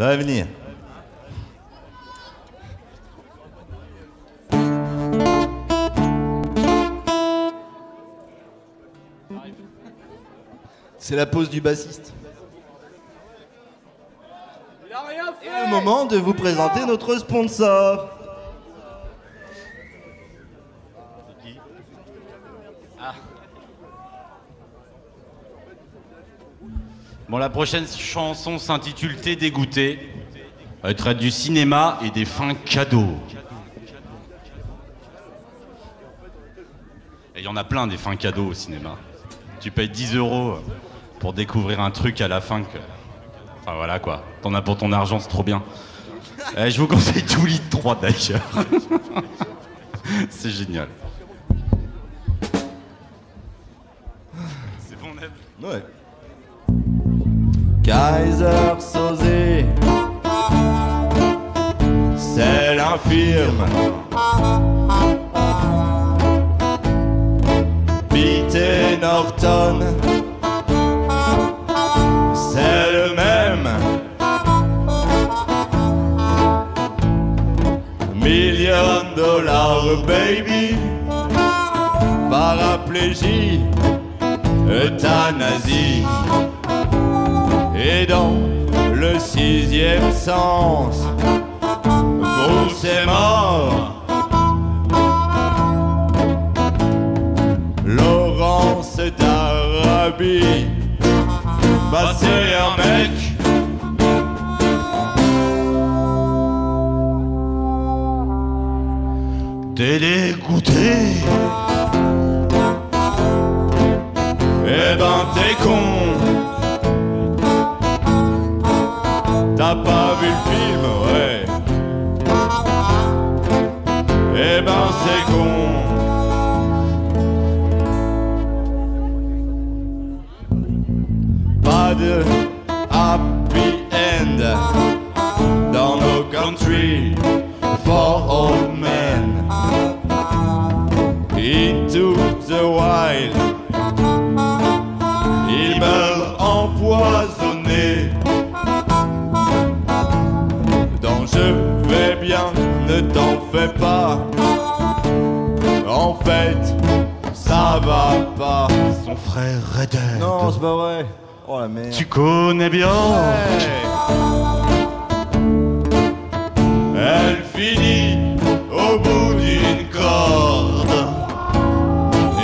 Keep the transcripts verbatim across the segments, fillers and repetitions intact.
Ça va venir. C'est la pause du bassiste. Il a rien fait. Et le moment de vous présenter notre sponsor. C'est qui ? Ah. Bon, la prochaine chanson s'intitule T'es dégouté. Elle traite du cinéma et des fins cadeaux. Et il y en a plein des fins cadeaux au cinéma. Tu payes dix euros pour découvrir un truc à la fin que... Enfin voilà quoi, t'en as pour ton argent, c'est trop bien. euh, je vous conseille tout litre trois d'ailleurs. C'est génial. C'est bon, Neb ? Ouais. Kaiser Sauzé, c'est l'infirme. Peter Norton, c'est le même. Million Dollar Baby, paraplégie, euthanasie. Et dans le sixième sens, Bruce est mort. Laurence d'Arabie, bah c'est un mec. T'es dégoûté, eh ben t'es con. T'as pas vu le film, ouais. Eh ben c'est con. Pas de happy end dans nos country for old men. Into the wild, ils meurent empoisonnés. Je vais bien, ne t'en fais pas. En fait, ça va pas. Son frère est dead. Non, c'est pas vrai. Oh la merde. Tu connais bien. Ouais. Elle finit au bout d'une corde.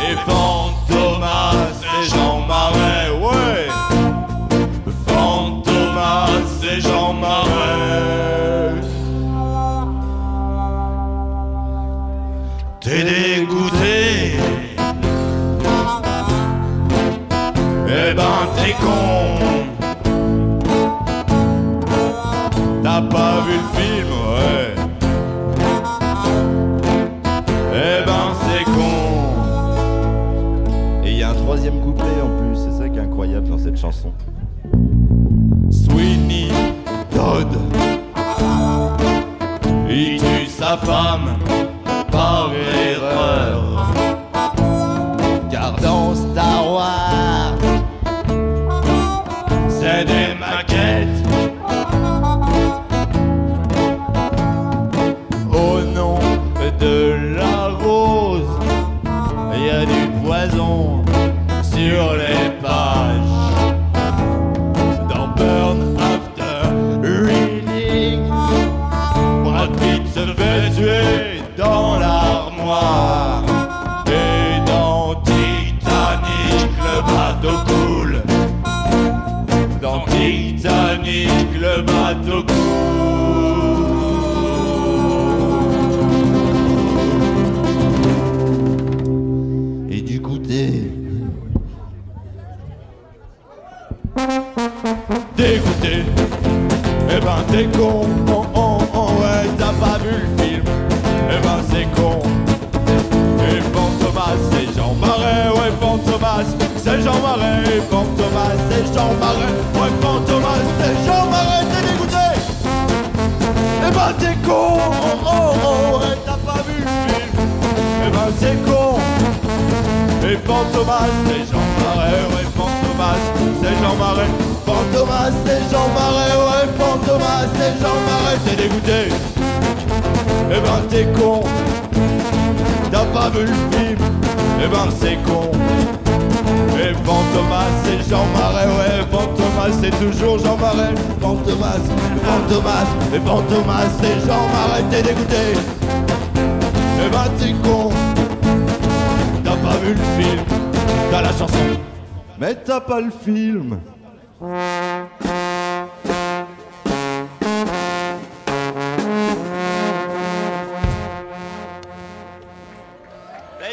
Et Fantômas et Jean Marais, ouais. Fantômas et Jean Marais. T'es dégoûté, eh ben t'es con. T'as pas vu le film, ouais. Eh ben c'est con. Et il y a un troisième couplet en plus, c'est ça qui est incroyable dans cette chanson. Sweeney Todd, il tue sa femme par erreur, car dans Star Wars c'est des maquettes. Au nom de la rose, il y a du poison sur les pages. Dans Burn After Reading, Brad Pitt se fait tuer dans l'armoire. Et dans Titanic, le bateau coule. Dans Titanic, le bateau coule. Et du goûter. Dégoûté, eh ben t'es con, oh, oh, oh, ouais, t'as pas vu le film. Eh ben c'est con. Et Fantômas, c'est Jean Marais, ouais. Fantômas, c'est Jean Marais. Et Fantômas, c'est Jean Marais, ouais. Fantômas, c'est Jean Marais. T'es dégoûté, eh ben t'es con, oh, oh, oh. Et t'as pas vu le film, eh ben c'est con. Et Fantômas, c'est Jean Marais, ouais. Fantômas, c'est Jean Marais. Fantômas, c'est Jean Marais, ouais. Fantômas, t'es con. T'as pas vu le film? Eh ben c'est con. Et Fantômas, c'est Jean Marais, ouais, Fantômas, c'est toujours Jean Marais. Fantômas, Fantômas, et Fantômas, c'est Jean Marais, t'es dégoûté. Eh ben t'es con. T'as pas vu le film, t'as la chanson, mais t'as pas le film.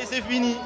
Et c'est fini.